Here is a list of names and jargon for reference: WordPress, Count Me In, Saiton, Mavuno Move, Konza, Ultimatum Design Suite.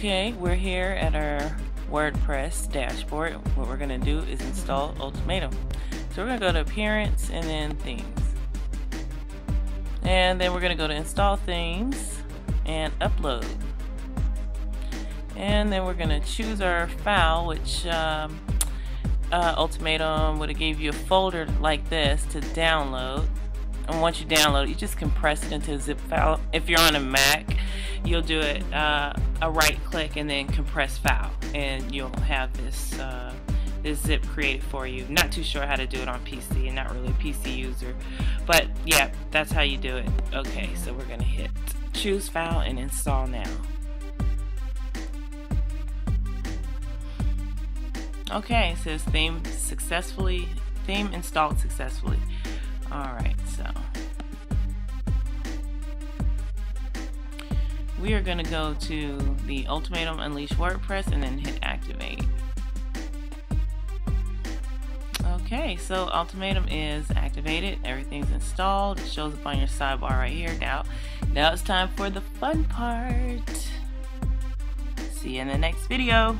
Okay, we're here at our WordPress dashboard. What we're going to do is install Ultimatum. So we're going to go to Appearance and then Themes. And then we're going to go to Install Themes and Upload. And then we're going to choose our file, which Ultimatum would have gave you a folder like this to download. And once you download it, you just compress it into a zip file. If you're on a Mac, you'll do it a right click and then compress file, and you'll have this this zip created for you. Not too sure how to do it on PC. I'm not really a PC user, but yeah, that's how you do it. Okay, so we're gonna hit choose file and install now. Okay, it says theme installed successfully. Alright, so we are going to go to the Ultimatum Unleash WordPress and then hit activate. Okay, so Ultimatum is activated. Everything's installed. It shows up on your sidebar right here. Now it's time for the fun part. See you in the next video.